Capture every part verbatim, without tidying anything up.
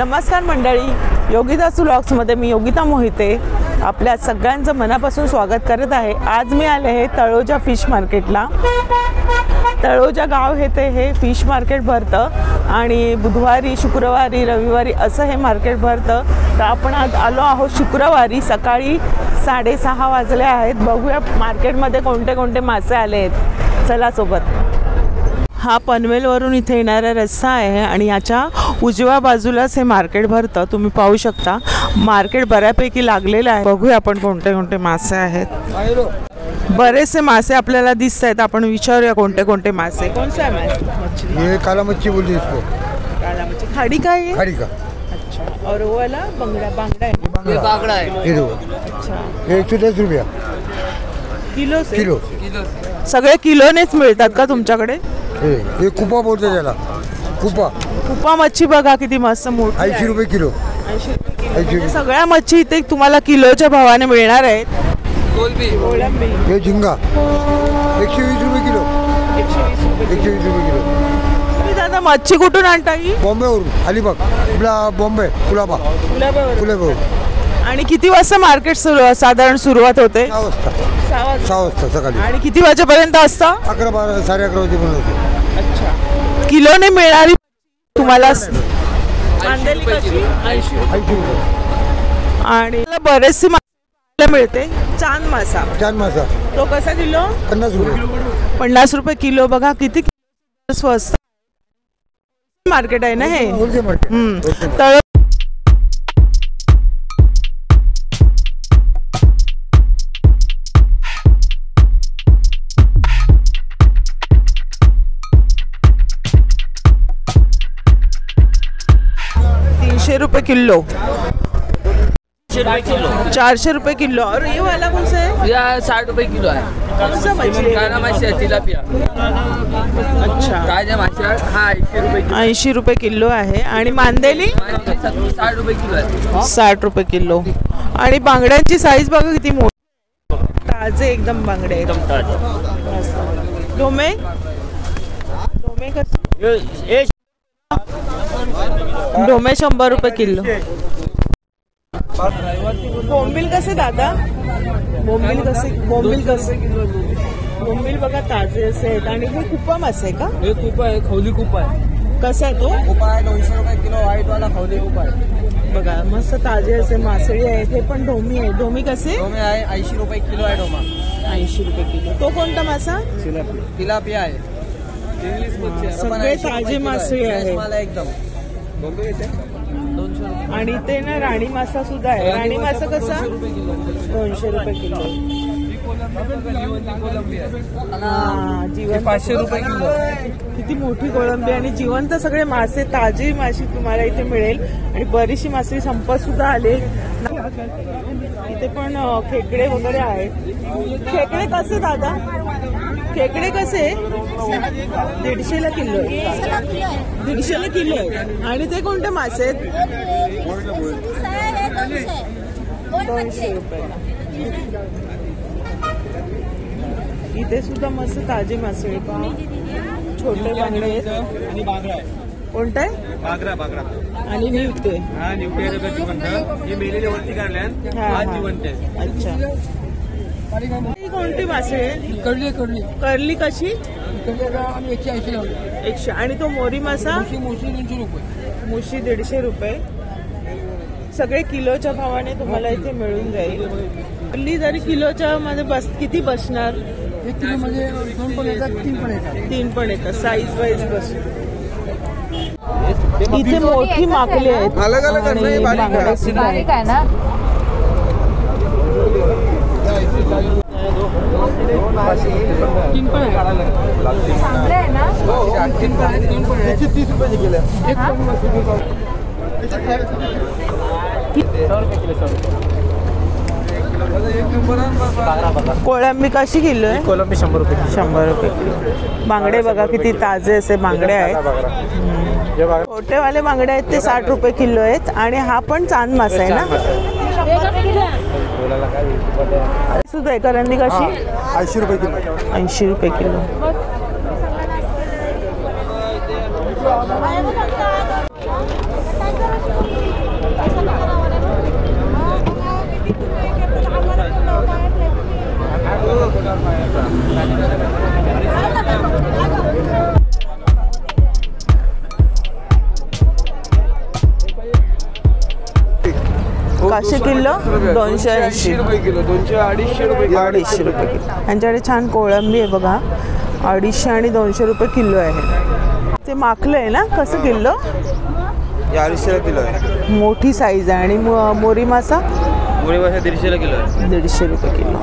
नमस्कार मंडळी, योगिताज व्लॉग्समध्ये मी योगिता मोहिते आपल्या सगळ्यांचं मनापासून स्वागत करत आहे। आज मी आले आहे तळोजा फिश मार्केटला। तळोजा गाव हे ते हे फिश मार्केट भरतं आणि बुधवारी शुक्रवारी रविवारी असं हे मार्केट भरतं। तर आपण आज आलो आहोत शुक्रवारी सकाळी साडेसहा वाजले आहेत। बघूया मार्केटमध्ये कोणते कोणते मासे आले आहेत, चला सोबत। हा पनवेलवरून इथे येणारा रस्ता आहे आणि याच्या उजव्या बाजूलाच हे मार्केट भरतं, तुम्ही पाहू शकता। मार्केट बऱ्यापैकी लागलेलं आहे। बघूया आपण कोणते कोणते मासे आहेत। बरेचसे मासे आपल्याला दिसत आहेत, आपण विचारूया कोणते कोणते मासे। कोणसा मासे? काला मच्छी बोलली इसको। काला मच्छी खाडी का है? खाडी का। अच्छा, और वो वाला बांगड़ा? बांगड़ा है। ये बांगड़ा है। ये देखो। अच्छा, ये चाळीस रुपया किलो से। किलो किलो सगळे किलोनेच मिळतात का तुमच्याकडे? ये कुपा बोलते त्याला, कुपा। कुपा मच्छी बघा किती मस्त मोठी, ऐंशी रुपये किलो। सगळ्या मच्छी इथे तुम्हाला किलोच्या भावाने मिळणार आहेत। कोलंबी, झिंगा एकशे वीस रुपये किलो। एकशे वीस रुपये किलो। तुम्ही दादा मच्छी कुठून आणता ही? बॉम्बेवरून, अलिबाग आपला बॉम्बे, कुलाबा। कुलाबावरून। आणि किती वाजता मार्केट सुरू साधारण सुरुवात होते? सहा वाजता। सहा वाजता सकाळी। आणि किती वाजेपर्यंत असतं? अकरा बारा साडे अकरा वाजेपर्यंत होते। अच्छा, किलोने मिळणारी तुम्हाला आणि बरेचसे मासे मिळते। चांद मासा, चांद मासा तो कसा किलो? पन्नास रुपये। पन्नास रुपये किलो। बघा किती स्वस्त मार्केट आहे ना हे। रुपए किलो, चारशे रुपए किलो। और ये वाला कौन सा है? साठ रुपए किलो है। कौन सा मछली? काना माशी है, तिलापिया। अच्छा, ताजा माशी है। हाँ, ऐंशी रुपये किलो है। आणि मांदेली साठ रुपये किलो है। साठ रुपये किलो। आणि बांगड्यांची साइज बघा किती मोठी, ताजे एकदम बांगडे, एकदम ताजे। डोमे, डोमे कसे? डोमे शंभर रुपये किलो। बोंबिल कसे दादा? बोंबिल कसे? बोंबिल कसे? बोंबिल बघा ताजे असे। आणि हे कुपा मासे आहे का? हे कुपा आहे, खवली कुपा आहे। कसा आहे तो? कुपा आहे दोनशे रुपये किलो, व्हाईट वाला खवली कुपा आहे। बघा मस्त ताजे असे मासळी आहेत। हे पण डोमी आहे। डोमी कसे? डोमे आहे ऐंशी रुपये किलो आहे डोमा, ऐंशी रुपये किलो। तो कोणता मासा? तिलापिया, तिलापिया आहे। सगळे ताजे मासे आहे एकदम। आणि ते ना राणी मासा सुद्धा आहे। राणी मासा कसा? दोनशे रुपये किलो। पाचशे रुपये किलो। किती मोठी कोळंबी आणि जिवंत सगळे मासे, ताजी माशी तुम्हाला इथे मिळेल। आणि बरीचशी मासे संपत सुद्धा आले इथे। पण खेकडे वगैरे आहेत। खेकडे कसे दादा? खेकडे कसे? दीडशेला किलो आहे। दीडशेला किलो आहे। आणि ते कोणते मासे आहेत? दोनशे रुपये। इथे सुद्धा मस्त ताजे मासे आहेत पहा। छोटे बांगडे आणि बांगडा आहे। कोणता आहे? बांगडा, बांगडा। आणि निवते? हा निवते जिवंत, हे मेलेले वरती काढल्यान आज जिवंत आहे। अच्छा, कोणती मासे आहे? कर्ली। कर्ली कर्ली कशी? एकशे ऐंशी एकशे। आणि तो मोरी मासा? मोशी दोनशे रुपये। मोशी दीडशे रुपये। सगळे किलोच्या भावाने तुम्हाला इथे मिळून जाईल। कर्ली जरी किलोच्या मध्ये बस किती बसणार? एक किलो म्हणजे दोन पण येतात, तीन पण येतात। तीन पण येतात साईज वाईज बसून। इथे मोठी माकली आहेत, बारीक आहे ना। तीन पण आहे ना? तीन पण आहे, तीन पण आहे। तीस रुपये किलो आहे। कोळंबी कशी किलो आहे? कोळंबी शंभर रुपये। शंभर रुपये किलो। बांगडे बघा किती ताजे असे बांगडे आहेत। छोटेवाले बांगडे आहेत ते साठ रुपये किलो आहेत। आणि हा पण चांद मासा आहे ना सुद्धा। करंदी कशी? ऐंशी रुपये किलो। ऐंशी रुपये किलो। काशी किलो दोनशे ऐंशी रुपये किलो, दोनशे अडीचशे रुपये अडीचशे रुपये किलो। यांच्याकडे छान कोळंबी आहे बघा, अडीचशे आणि दोनशे रुपये किलो आहे। ते माखलं आहे ना कसं किलो? अडीचशे किलो आहे, मोठी साईज आहे। आणि मोरी मासा, मोरी मासा दीडशे किलो आहे, दीडशे रुपये किलो।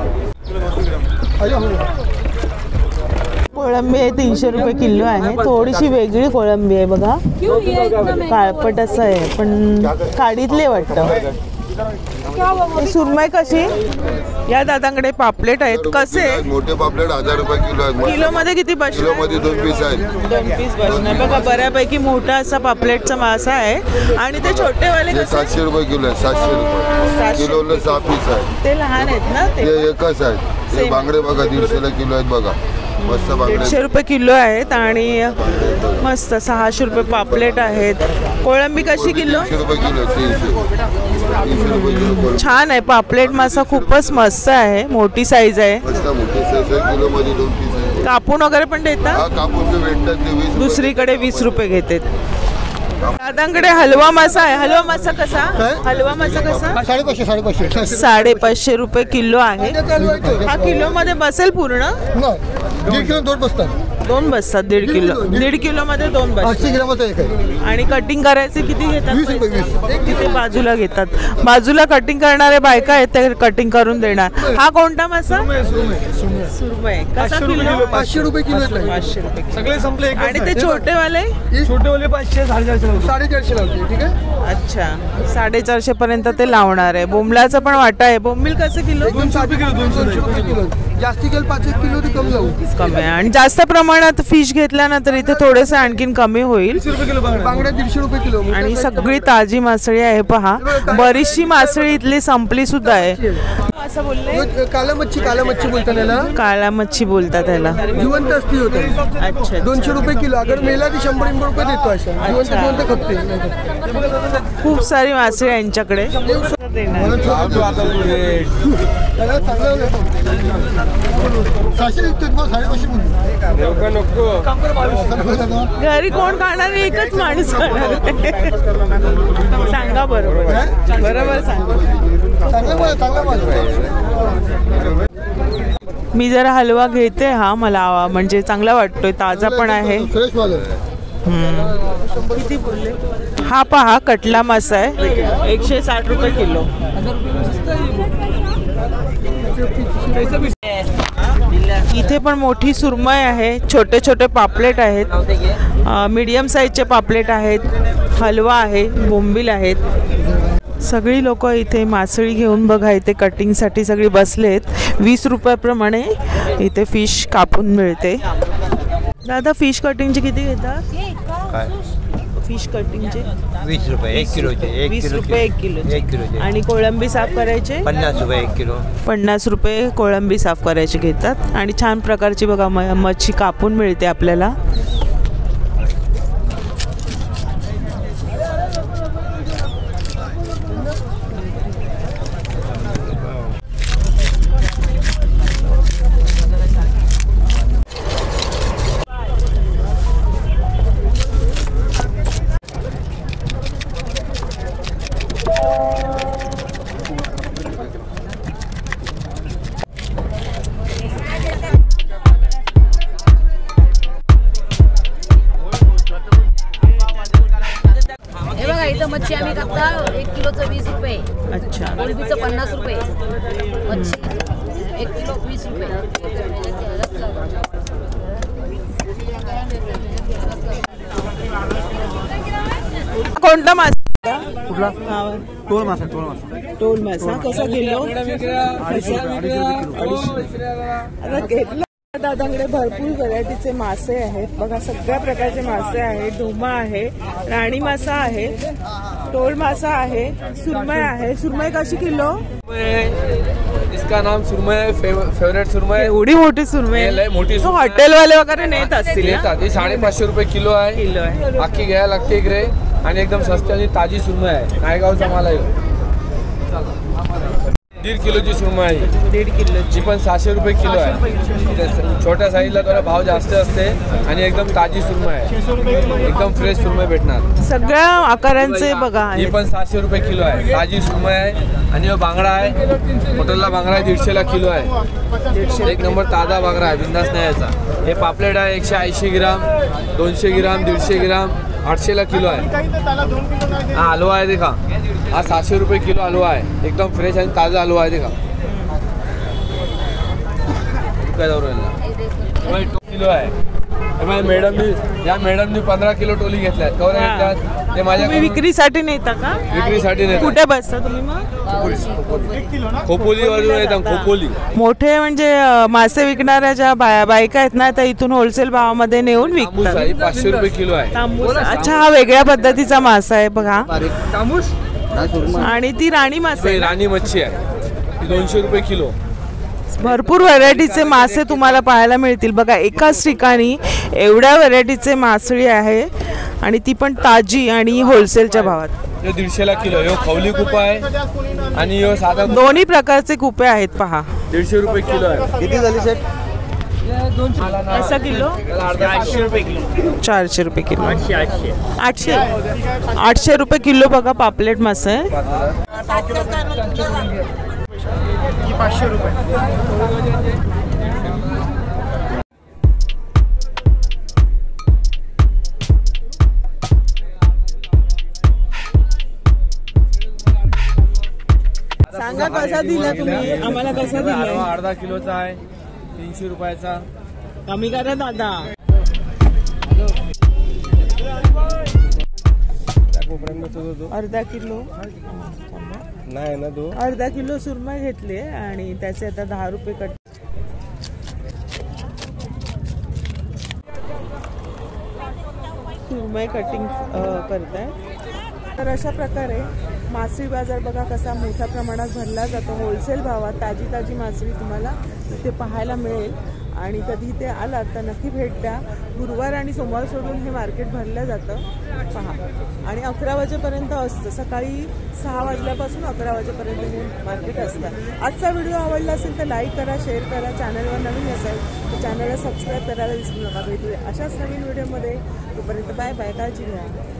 कोळंबी आहे तीनशे रुपये किलो आहे, थोडीशी वेगळी कोळंबी आहे बघा, काळपट असं आहे पण काडीतले वाटतं। सुरमई कशी? या दादांकडे पापलेट आहेत, कसे मोठे पापलेट? हजार रुपये किलो आहे। किलो मध्ये किती बसणार? किलो मध्ये दोन पीस आहेत, दोन पीस बसणार बघा। बऱ्यापैकी मोठा असा पापलेटचा मासा आहे। आणि ते छोटे वाले कसे? सातशे रुपये किलो आहे, सातशे रुपये किलोला सहा पीस आहे। ते लहान आहेत ना? ते एकच आहेत। ते बांगडे बघा दीडशेला किलो आहेत बघा, दीडशे रुपये किलो आहेत। आणि मस्त सहाशे रुपये पापलेट आहेत। कोळंबी कशी किलो? छान आहे पापलेट मासा, खूपच मस्त आहे, मोठी साईज आहे। कापून वगैरे पण देतात, दुसरीकडे वीस रुपये घेतात। दादांकडे हलवा मासा आहे, हलवा मासा कसा? हलवा मासा कसा? साडेपाचशे रुपये किलो आहे। हा किलो मध्ये बसेल पूर्ण? दीड किलो दोन बसतात, दोन बसतात दीड किलो, दीड किलो मध्ये दोन बसतात। आणि कटिंग करायचे किती घेतात? तिथे बाजूला घेतात, बाजूला कटिंग करणारे बायका आहेत, ते कटिंग करून देणार। हा कोणता मासा? सुरमई कसा किलो? पाचशे रुपये किलो, पाचशे रुपये सगळे संपले। आणि ते छोटे वाले? छोटे वाले पाचशे साडेचारशे लावते, ठीक आहे। अच्छा, साडेचारशे पर्यंत ते लावणार आहे। बोंबलाचा पण वाटा आहे, बोंबील कसे किलो? दोनशे रुपये किलो, दोनशे रुपये किलो। जास्त केल पाच एक किलो ते कम जाऊ, कमी आहे। आणि जास्त प्रमाणात फिश घेतल्यानंतर इथे थोडेसे आणखीन कमी होईल। बांगडा दीडशे रुपये किलो। आणि सगळी ताजी मासळी आहे पहा, बरीचशी मासळी इथली संपली सुद्धा आहे। असं बोलले काला मच्छी, काला मच्छी बोलतात त्याला, काला मच्छी बोलतात त्याला, जिवंत असती होते। अच्छा, दोनशे रुपये किलो। अगर मेला की शंभर रुपये देतो अशा, जिवंत जिवंत खपते। खूप सारी मासळी यांच्याकडे घरी कोण खाणार? एकच माणूस खाणार, सांगा बरोबर, बरोबर सांगा। मी जरा हलवा घेते, हा मला म्हणजे चांगला वाटतोय, ताजा पण आहे। किती बोलले? हा पहा कटला मासा आहे, एकशे साठ रुपये किलो। इथे पण मोठी सुरमई आहे, छोटे छोटे पापलेट आहेत, मीडियम साईजचे पापलेट आहेत, हलवा आहे, बोंबील आहेत। सगळी लोक इथे मासळी घेऊन बघा, इथे कटिंगसाठी सगळी बसलेत। वीस रुपयाप्रमाणे इथे फिश कापून मिळते। दादा फिश कटिंगचे किती घेतात? फिश कटिंगचे वीस रुपये एक किलोचे, वीस रुपये एक किलो। आणि कोळंबी साफ करायचे पन्नास रुपये एक किलो, पन्नास रुपये कोळंबी साफ करायचे घेतात। आणि छान प्रकारची बघा मच्छी कापून मिळते आपल्याला। मच्छी आम्ही कापता एक किलोचं वीस रुपये। अच्छा, कोळंबीचं पन्नास रुपये, मच्छी एक किलो वीस रुपये। कोणता मासा? कुठला? टोल मासा, टोल मासा, टोल मासा कसा किलो? आता घेतला दादांकडे भरपूर व्हरायटीचे मासे आहेत बघा, सगळ्या प्रकारचे मासे आहेत। धुमा आहे, राणी मासा आहे, टोल मासा आहे, सुरमई आहे। सुरमई कशी किलो? इसका नाम सुरमई है, फेवरेट सुरमई। एवढी मोठी सुरमई मोठी हॉटेल वाले वगैरे नेत असतील। साडेपाचशे रुपये किलो आहे, किलो आहे। आखी घ्यायला लागते इकडे, आणि एकदम स्वस्त आणि ताजी सुरमई आहे। नायगावचा माल आहे। दीड किलोची सुरमा आहे, दीड किलोची पण सहाशे रुपये किलो आहे। छोट्या साईजला थोडा भाव जास्त असते आणि एकदम ताजी सुरमा आहे, एकदम फ्रेश सुरमा भेटणार। सगळ्या आकारांचे बघा, ही पण सहाशे रुपये किलो आहे, ताजी सुरमा आहे। आणि बांगडा आहे, मोठला बांगडा आहे, दीडशे ला किलो आहे, एक नंबर ताजा बांगडा आहे, बिंदास नाही याचा। हे पापलेट आहे एकशे ऐंशी ग्राम, दोनशे ग्राम, दीडशे ग्राम, आठशे ला किलो आहे। हा हलवा आहे देखा, हा सातशे रुपये किलो हलवा आहे, एकदम फ्रेश आणि ताजा हलवा आहे देखा। किलो आहे मॅडम, या मॅडम ने पंधरा किलो टोली घेतल्या, कवरा घेतल्या ते माझ्या विक्रीसाठी नेता का? विक्रीसाठी नेता। कुठे बसता तुम्ही मग? खोपोली वरून येतो, खोपोली। मोठे म्हणजे मासे विकणाऱ्या ज्या बायका आहेत ना, त्या इथून होलसेल भावामध्ये नेऊन विकतात। पाचशे रुपये किलो आहे। अच्छा, हा वेगळ्या पद्धतीचा मासा आहे बघा, तांबूस। आणि ती राणी मासे, राणी मच्छी आहे, दोनशे रुपये किलो। भरपूर व्हरायटीचे मासे तुम्हाला पाहायला मिळतील बघा, एकाच ठिकाणी एवढ्या व्हरायटीचे मासळी आहे आणि ती पण ताजी आणि होलसेलच्या भावात। हे दीडशे ला किलो, हे खवली कुपा आहे आणि हे साधा, दोन्ही प्रकारचे कुपे आहेत पहा। दीडशे रुपये किलो आहे। किती झाली साहेब? असा किलो आठशे रुपये किलो, चारशे रुपये किलो, आठशे आठशे रुपये किलो बघा। पापलेट मासा आहे पाचशे रुपये। सांगा कसा दिला तुम्ही आम्हाला, कसा दिला? अर्धा किलोचा आहे तीनशे रुपयाचा, कमी करा दादा। अर्धा किलो नाही ना, दो अर्धा किलो सुरमा घेतले आणि त्याचे आता दहा रुपये कट। सुरमा कटिंग करताय। तर अशा प्रकारे मासळी बाजार बघा कसा मोठ्या प्रमाणात भरला जातो, होलसेल भावात ताजी ताजी मासळी तुम्हाला इथे पाहायला मिळेल। आणि कधी ते आला तर नक्की भेट द्या। गुरुवार आणि सोमवार सोडून हे मार्केट भरलं जातं पहा, आणि अकरा वाजेपर्यंत असतं, सकाळी सहा वाजल्यापासून अकरा वाजेपर्यंत हे मार्केट असतं। आजचा व्हिडिओ आवडला असेल तर लाईक करा, शेअर करा, चॅनलवर नवीन असेल तर चॅनलला सबस्क्राईब करायला विसरू नका। भेटूया अशाच नवीन व्हिडिओमध्ये, तोपर्यंत बाय बाय, काळजी घ्या।